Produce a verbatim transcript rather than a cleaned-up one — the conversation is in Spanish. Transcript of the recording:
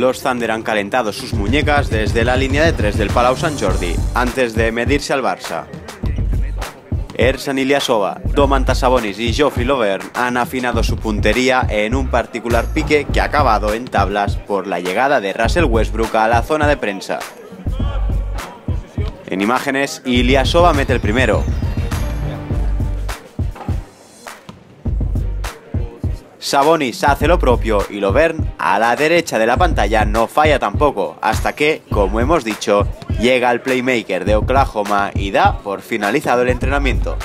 Los Thunder han calentado sus muñecas desde la línea de tres del Palau San Jordi, antes de medirse al Barça. Ersan Iliasova, Domantas Sabonis y Joffrey Lovern han afinado su puntería en un particular pique que ha acabado en tablas por la llegada de Russell Westbrook a la zona de prensa. En imágenes, Iliasova mete el primero. Sabonis hace lo propio y Lovern, a la derecha de la pantalla, no falla tampoco, hasta que, como hemos dicho, llega el playmaker de Oklahoma y da por finalizado el entrenamiento.